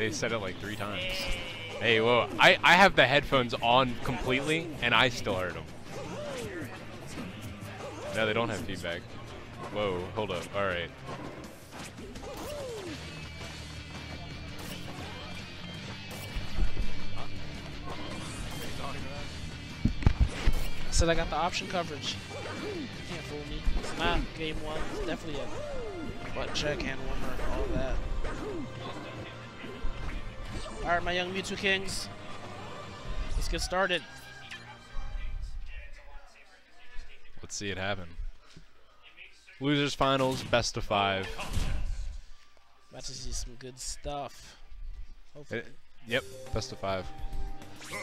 They said it like 3 times. Hey, whoa. I have the headphones on completely, and I still heard them. No, they don't have feedback. Whoa, hold up. All right. I said I got the option coverage. You can't fool me. It's not game one. It's definitely a butt check, hand warmer, all that. Alright, my young Mewtwo Kings. Let's get started. Let's see it happen. Losers finals, best of 5. About to see some good stuff. Hopefully. Yep, best of 5.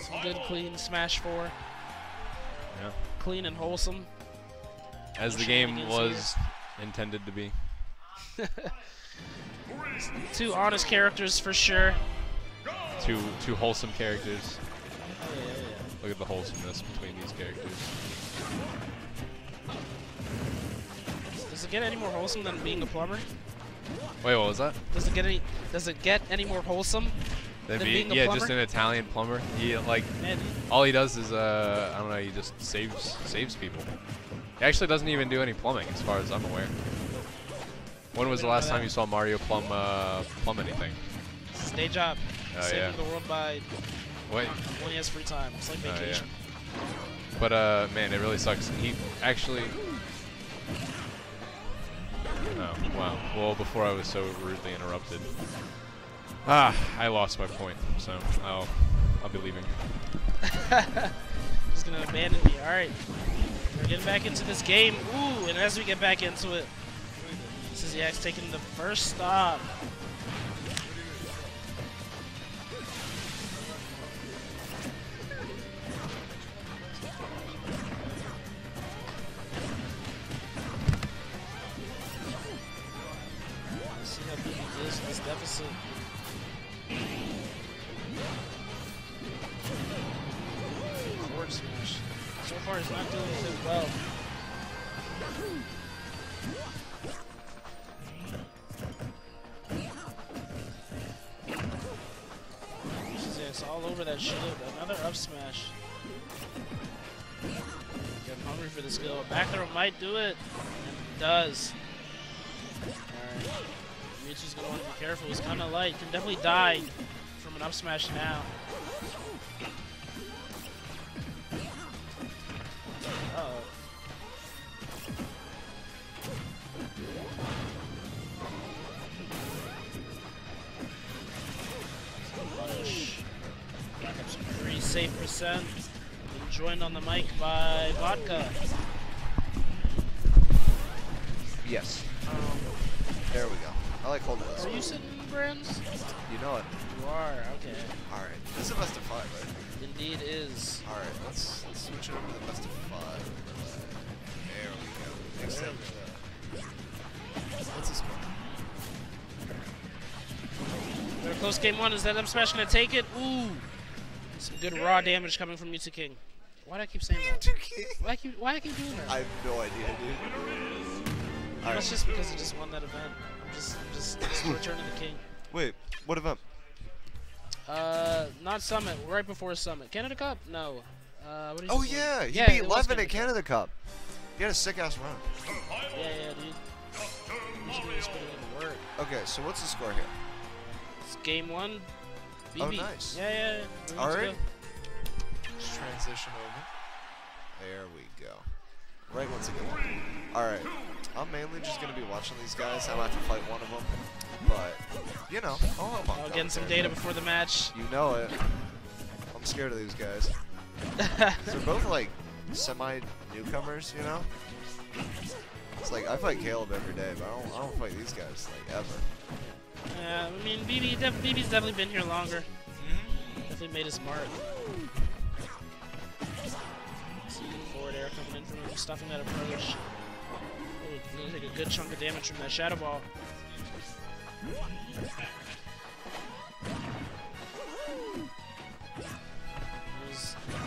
Some good clean Smash 4. Yeah. Clean and wholesome. As the game was intended to be. 2 honest characters for sure. Two wholesome characters. Oh, yeah, yeah. Look at the wholesomeness between these characters. Does it get any more wholesome than being a plumber? Wait, what was that? Does it get any more wholesome than being a plumber? Just an Italian plumber. He like all he does is I don't know, he just saves people. He actually doesn't even do any plumbing as far as I'm aware. When was the last time you saw Mario plumb anything? It's his day job. Saving the world by when he has free time. It's like vacation. Yeah. But man, it really sucks. He actually. Oh wow. Well, before I was so rudely interrupted. Ah, I lost my point. So I'll be leaving. He's gonna abandon me. All right. We're getting back into this game. Ooh, and as we get back into it, Cyziax taking the first stop. So far, he's not doing too well. It's all over that shield. Another up smash. Getting hungry for the skill. Back throw might do it. And it does. Alright. Mewtwo's gonna want to be careful. He's kind of light. Can definitely die from an up smash now. Been joined on the mic by Vodka. Yes. There we go. I like holding this. Are you sitting, Brands? You know it. You are, okay. Alright. This is a best of 5, right? Indeed is. Alright, let's switch it over to the best of 5. There we go. Next up, what's this one? We're close game 1. Is that up smash gonna take it? Ooh! Some good raw damage coming from Mewtwo King. Why do I keep saying that? Mewtwo King? Why do I keep doing that? I have no idea, dude. That's just because he just won that event. Just return to the king. Wait, what event? Not Summit. Right before Summit. Canada Cup? No. What did yeah, he beat 11 at Canada Cup. He had a sick ass run. Yeah, dude. He's putting in work. Okay, so what's the score here? It's game 1. BB. Oh, nice. Yeah. Alright. Just transition over. There we go. Right once again. Alright. I'm mainly just going to be watching these guys. I might have to fight one of them. But, you know, I'll getting some data before the match. You know it. I'm scared of these guys. They're both, like, semi-newcomers, you know? It's like, I fight Caleb every day, but I don't fight these guys, like, ever. Yeah, I mean, BB's definitely been here longer. Definitely made his mark. See forward air coming in from him, stuffing that approach. Ooh, gonna take a good chunk of damage from that Shadow Ball.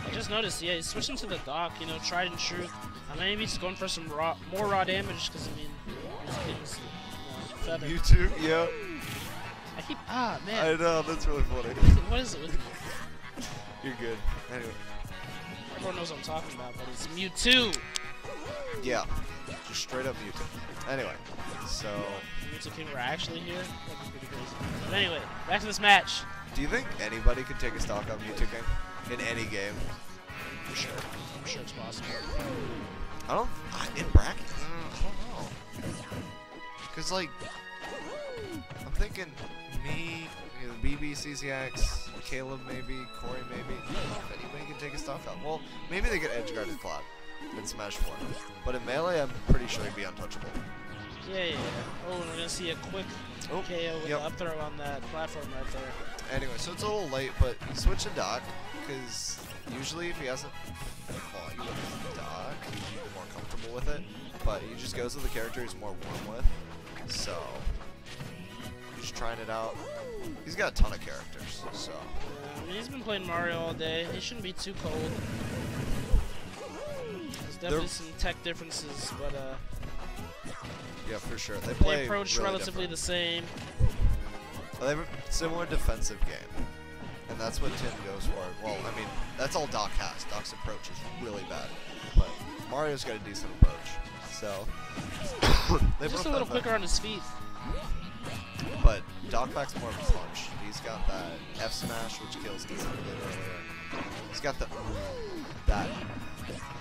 I just noticed, he's switching to the dock, you know, tried and true. I mean, maybe he's going for some raw damage, because, I mean, he's getting some feather. YouTube, yeah. I keep, man. I know, that's really funny. What is it with me? You're good. Anyway. Everyone knows what I'm talking about, but it's Mewtwo. Yeah. Just straight up Mewtwo. Anyway, so... Mewtwo King were actually here? That'd be pretty crazy. But anyway, back to this match. Do you think anybody could take a stock on Mewtwo King? In any game? For sure. I'm sure it's possible. I don't... In brackets? I don't know. Because, like... I'm thinking me, BB, Cyziax, Caleb maybe, Corey maybe. Anybody can take a stock on. Well, maybe they could edge guard his plot in Smash 4. But in Melee, I'm pretty sure he'd be untouchable. Yeah, yeah, yeah. Oh, and we're going to see a quick KO with the up throw on that platform right there. Anyway, so it's a little late, but switch to Doc, because usually if he hasn't fought you with Doc, he's more comfortable with it. But he just goes with the character he's more warm with. So... just trying it out. He's got a ton of characters, so. I mean, he's been playing Mario all day. He shouldn't be too cold. There's definitely some tech differences, but yeah, for sure. They approach really relatively different. The same. They have a similar defensive game, and that's what Tim goes for. Well, I mean, that's all Doc has. Doc's approach is really bad, but Mario's got a decent approach, so. Just a little quicker on his feet. But Doc packs more of a punch. He's got that F smash, which kills instantly earlier. He's got the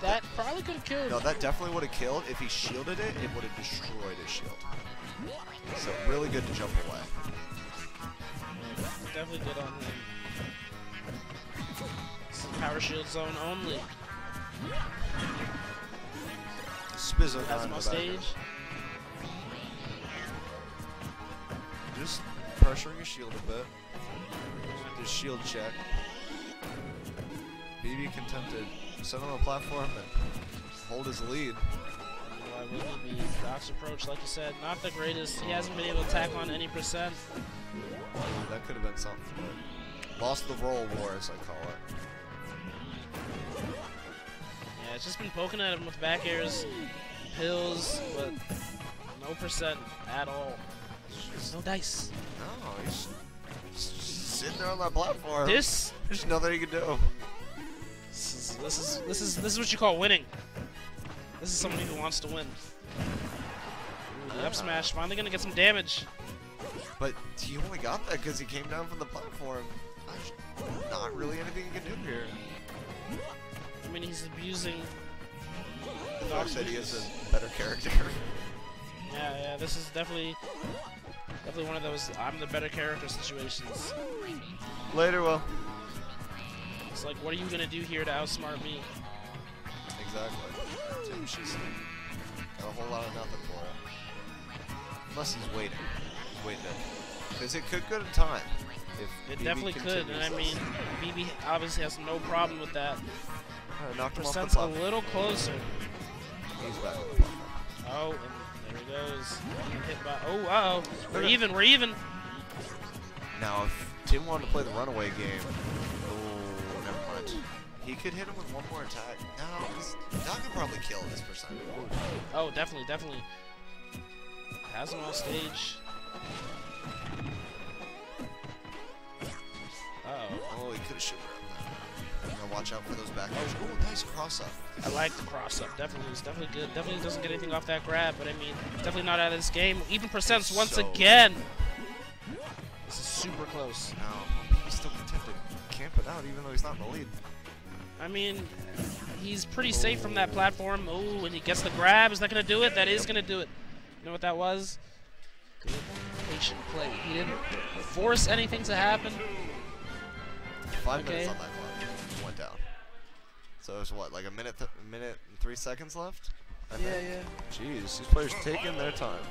that probably could have killed. No, that definitely would have killed. If he shielded it, it would have destroyed his shield. So really good to jump away. Definitely good on him. This is power shield zone only. Spizzle has him on stage. Just pressuring his shield a bit. Just shield check. BB contempted. Set on the platform and hold his lead. Doc's approach, like you said, not the greatest. He hasn't been able to attack on any percent. That could have been something. Lost the roll war, as I call it. Yeah, it's just been poking at him with back airs, pills, but no percent at all. There's no dice. No, he's just sitting there on that platform. There's nothing you can do. This is what you call winning. This is somebody who wants to win. Up smash, finally gonna get some damage. But he only got that because he came down from the platform. There's not really anything you can do here. I mean, he's abusing. Doc said he is a better character. Yeah, yeah, this is definitely one of those I'm the better character situations. Later, Will. It's like, what are you gonna do here to outsmart me? Exactly. She's got a whole lot of nothing for her. Unless he's waiting. He's waiting. Because it could go to time. If it BB definitely could, and I mean, BB obviously has no problem with that. Knocked him off the platform. A little closer. He's back on the platform. Oh, and there he goes. Hit by, oh, uh-oh. We're even. Now, if Tim wanted to play the runaway game, oh, never mind. He could hit him with one more attack. No, Doc could probably kill this percent. Oh, definitely. Has him off stage. Uh-oh. Oh, he could have shooted him. Now watch out for those back airs. Oh, nice cross-up. I like the cross-up. Definitely, it was definitely good. Definitely doesn't get anything off that grab, but I mean, definitely not out of this game. Even percents once again. This is super close. No, he's still contending. Camp it out, even though he's not in the lead. I mean, he's pretty safe from that platform. Oh, and he gets the grab. Is that gonna do it? That is gonna do it. You know what that was? Good patient play. He didn't force anything to happen. 5 minutes on that clock. Went down. So it's what, like a minute and 3 seconds left? Yeah, yeah. Jeez, these players taking their time.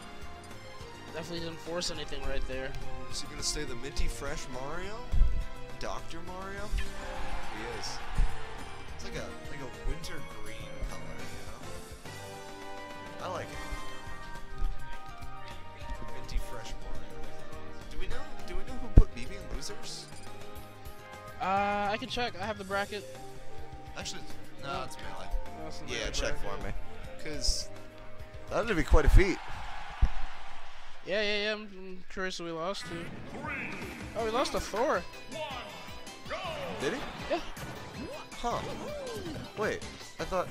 Definitely didn't force anything right there. Is he gonna stay the minty fresh Mario? Dr. Mario? He is. It's like a winter green color, you know? I like it. Minty fresh Mario. Do we know who put BB in losers? I can check. I have the bracket. Actually, no, it's Melee. Yeah, check for me. Because that would be quite a feat. Yeah, I'm curious who we lost to. Oh, we lost to Thor. Did he? Yeah. Huh. Wait, I thought...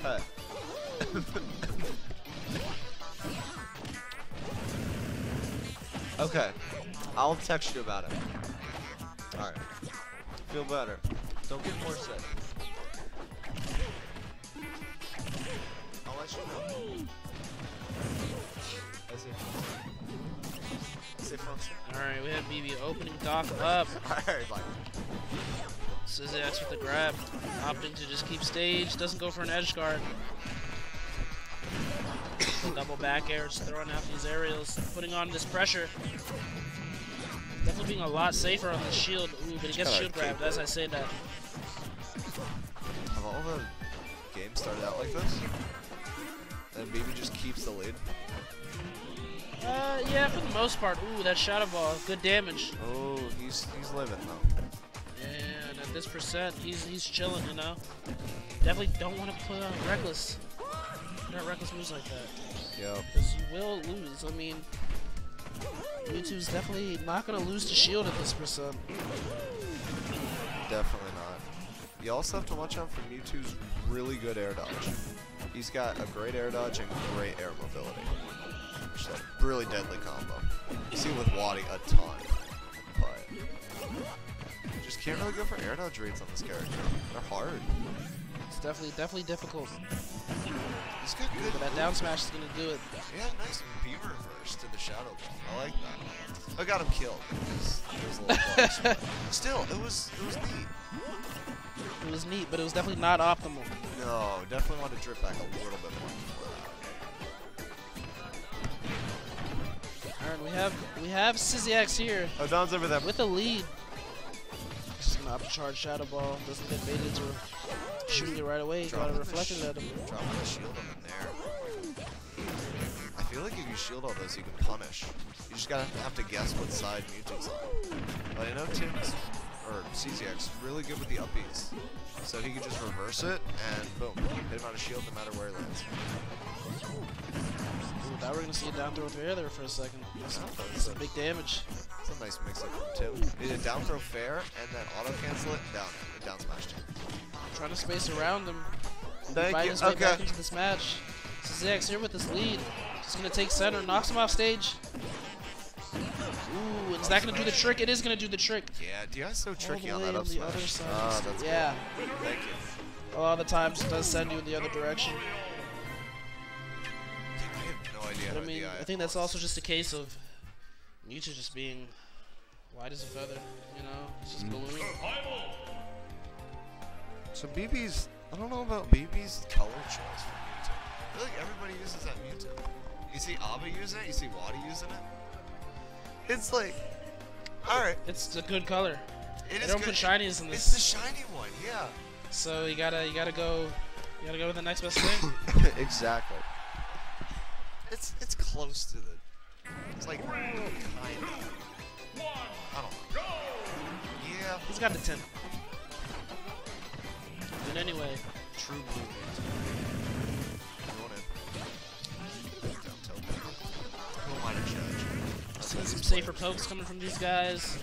Okay. Okay, I'll text you about it. Alright. Feel better. Don't get more sick. I'll let you know. Alright, we have BB opening dock up. Alright, like. Cyziax with the grab. Opting to just keep stage. Doesn't go for an edge guard. Double back airs, throwing out these aerials, putting on this pressure. Definitely being a lot safer on the shield. Ooh, but he gets shield grabbed as I say that. Have all the games started out like this? And BB just keeps the lead? Yeah, for the most part. Ooh, that shadow ball, good damage. Oh, he's living though. Yeah, and at this percent, he's chilling, you know. Definitely don't want to put on reckless. Not reckless moves like that. Yep. Because you will lose. I mean, Mewtwo's definitely not gonna lose to shield at this percent. Definitely not. You also have to watch out for Mewtwo's really good air dodge. He's got a great air dodge and great air mobility. Which is a really deadly combo. You see with Wadi a ton. But you just can't really go for air dodge reads on this character. They're hard. It's definitely difficult. He's got good. But that down smash is gonna do it. Yeah, nice B reverse to the shadow ball. I like that. I got him killed. It was a little close. Still, it was neat. It was neat, but it was definitely not optimal. No, definitely want to drip back a little bit more. Alright, we have Cyziax here. Oh, Dom's over there. With a lead. Just gonna upcharge Shadow Ball. Doesn't get baited to shooting it right away. Got to reflect it at him. Dropping the shield on him there. I feel like if you shield all those, you can punish. You just gotta have to guess what side Mewtwo's on. But I know Cyziax really good with the uppies. So he can just reverse it and boom. Hit him on a shield no matter where he lands. Now we're gonna see it down throw fair there for a second. That's some big damage. That's a nice mix-up too. He did a down throw fair and then auto cancel it down smash too. Trying to space around him. Fighting his way back into this match. Cyziax here with this lead. Just gonna take center, knocks him off stage. Ooh, it's not gonna do the trick. It is gonna do the trick. Yeah, DI's so tricky on that up smash. Other side. Oh, that's cool. Thank you. A lot of the times it does send you in the other direction. But I mean, I think that's also just a case of Mewtwo just being light as a feather, you know? It's just blooming. So BB's, I don't know about BB's color choice for Mewtwo. I feel like everybody uses that Mewtwo. You see Abba using it, you see Wadi using it. It's like, alright. It's a good color. They don't put shinies in this. It's the shiny one, yeah. So you gotta go with the next best thing. Exactly. It's close to the... It's like... Kind of... I don't know. Yeah. He's got the 10. But anyway... True blue. You want it? Who am I to judge? Seeing some safer pokes coming from these guys.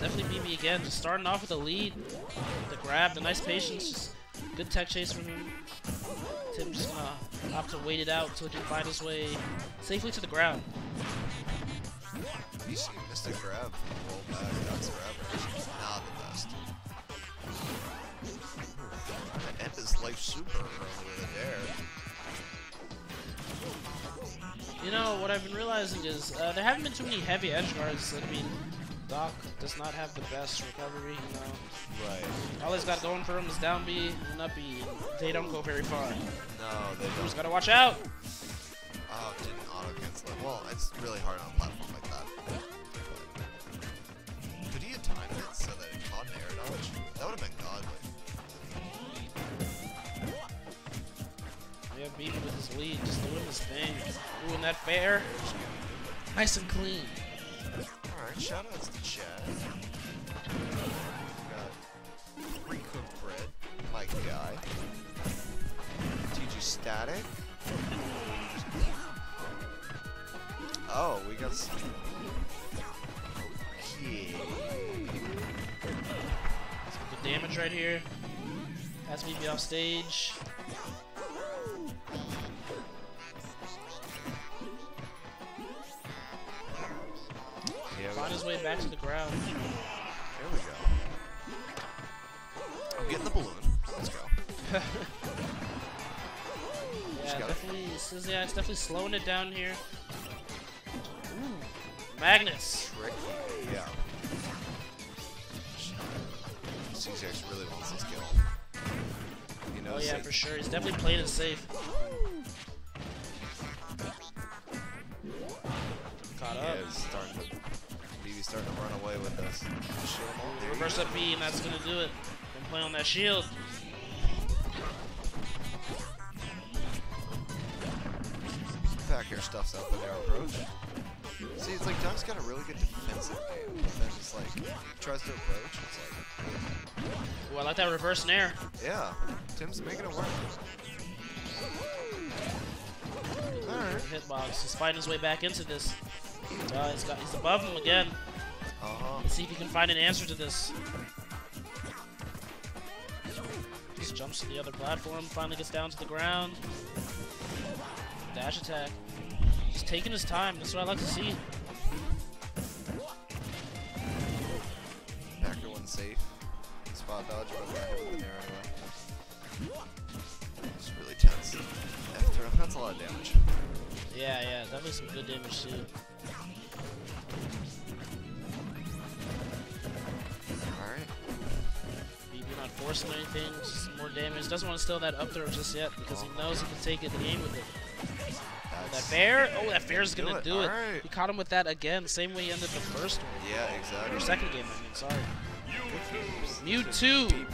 Definitely BB again. Just starting off with a lead. The grab, the nice patience. Just good tech chase from him. Tim's just gonna opt to wait it out until he can find his way safely to the ground. You see, missed a grab from the roll back. That's grab. Not the best. Trying to end his life super early there. You know, what I've been realizing is there haven't been too many heavy edge guards. I mean, Doc does not have the best recovery, you know. Right. All he's got going for him is down B and up B. They don't go very far. No, they don't. Just gotta watch out! Oh, didn't auto cancel it. Well, it's really hard on a platform like that. Could he have timed it so that it caught an air dodge? That would have been godly. Yeah, BB with his lead, just doing his thing. Ooh, and that fair. Nice and clean. Alright, shoutouts to Chad. Got pre-cooked bread, my guy. TJ static? Oh, we got some. Okay. Let's get the damage right here. That's BB off stage. Find his way back to the ground. There we go. I'm getting the balloon. Let's go. Yeah, definitely. Cyziax definitely slowing it down here. Ooh, Magnus. Tricky. Yeah. Cyziax really wants this kill. You know. Oh yeah, for sure. He's definitely playing it safe. Caught up. Yeah, BB's starting to run away with us. Reverse up B, and that's gonna do it. Don't play on that shield. Back air stuffs up in their approach. See, it's like Dunk's got a really good defensive game. Then just like tries to approach. It's like. Ooh, I like that reverse nair. Yeah, Tim's making it work. All right. Hitbox. He's fighting his way back into this. He's above him again. Let's see if he can find an answer to this. Just jumps to the other platform, finally gets down to the ground. Dash attack. He's taking his time, that's what I like to see. Backer one safe. Spot dodge, but back over there anyway. It's really tense. F throw, that's a lot of damage. Yeah, yeah, definitely some good damage too. Forcing anything, just more damage. Doesn't want to steal that up throw just yet because he knows he can take it and aim with it. That bear? Oh, that bear's gonna do it. Right. He caught him with that again, same way he ended the first one. Yeah, exactly. Or second game, I mean, sorry. Mewtwo!